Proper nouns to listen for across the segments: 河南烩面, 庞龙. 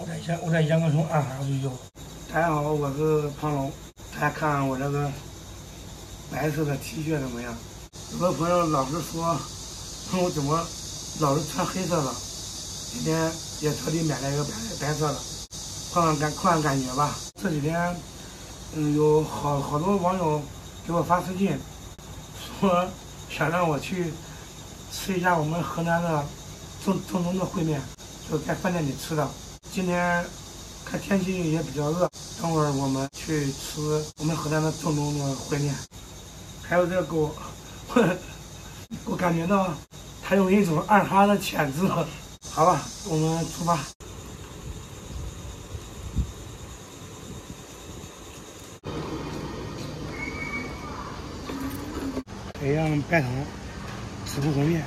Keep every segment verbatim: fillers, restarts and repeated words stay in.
我在香我在阳关村暗哈睡觉。大家好，我是庞龙。大家看我这个白色的 T 恤怎么样？有个朋友老是说我怎么老是穿黑色的，今天也特地买了一个白白色的，换换感换感觉吧。这几天嗯，有好好多网友给我发私信，说想让我去吃一下我们河南的正正宗的烩面，就在饭店里吃的。今天看天气也比较热，等会儿我们去吃我们河南的正宗的烩面。还有这个狗，呵呵我感觉到它有一种暗哈的潜质。好吧，我们出发。一样白糖，紫红面。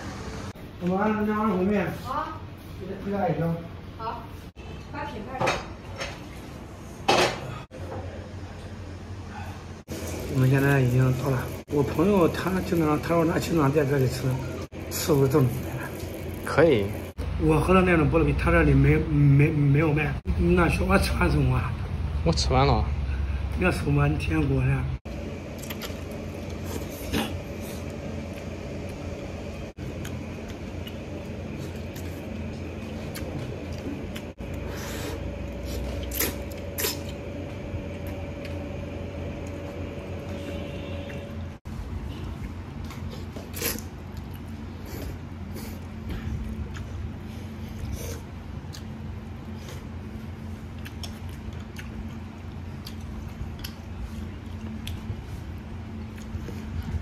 我们安家安红面。啊。给大家一张。好。把品牌。我们现在已经到了。我朋友他经常，他说他经常在这里吃，是不是正宗的？可以。我喝的那种菠萝啤，他这里没没没有卖。那小我吃完什么？我吃完了。那什么天国呀？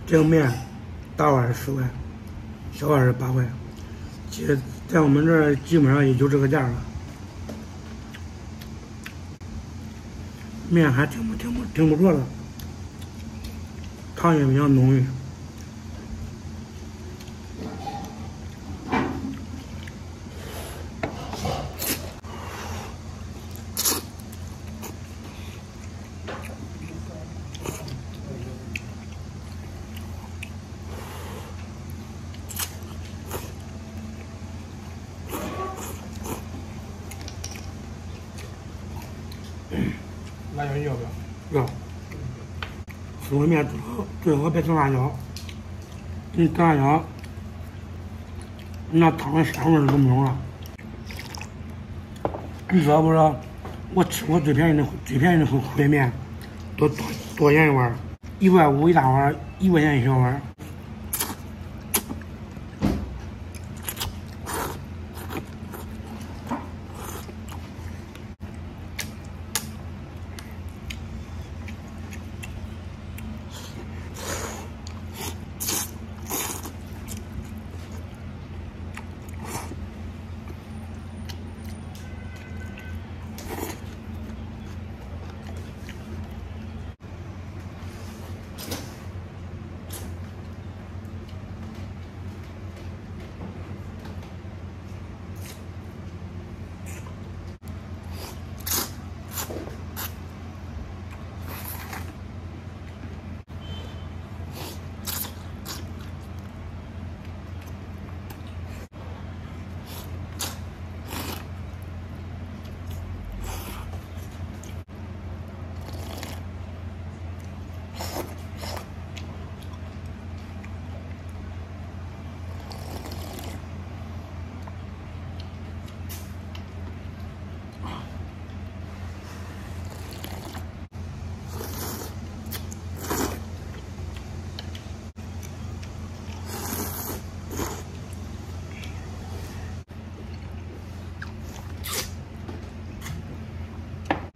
这个面，大碗十块，小碗是八块，其实在我们这儿基本上也就这个价了。面还挺不挺不挺不错的，汤也比较浓郁。辣椒要不要？要。紫红面最好别放辣椒，你放辣椒，那汤啥味儿都没有了。你知道不知道？我吃过最便宜的最便宜的烩面，多多多钱一碗？一块五一大碗，一块钱一小碗。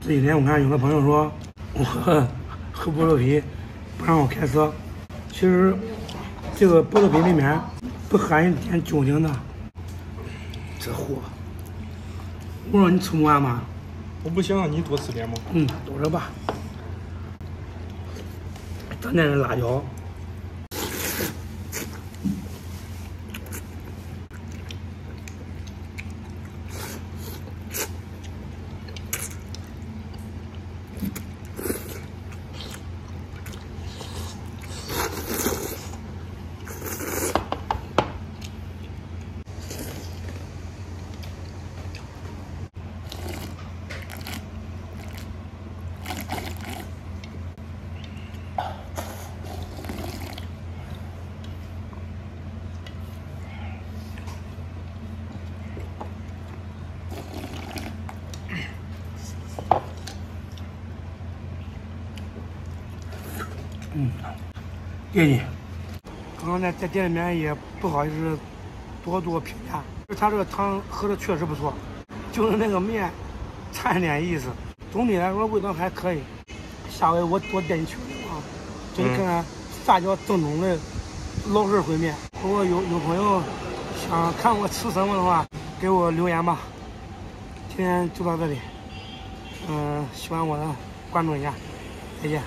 这几天我看有个朋友说我喝菠萝啤不让我开车，其实这个菠萝啤里面不含一点酒精的。这货，我说你吃不完吗？我不行，你多吃点嘛。嗯，多着吧。咱那是辣椒。业绩。刚刚在在店里面也不好意思多做评价，他这个汤喝的确实不错，就是那个面差一点意思。总体来说味道还可以。下回我多点球啊，就看看啥叫正宗的老式烩面。如果有有朋友想看我吃什么的话，给我留言吧。今天就到这里，嗯、呃，喜欢我的关注一下，再见。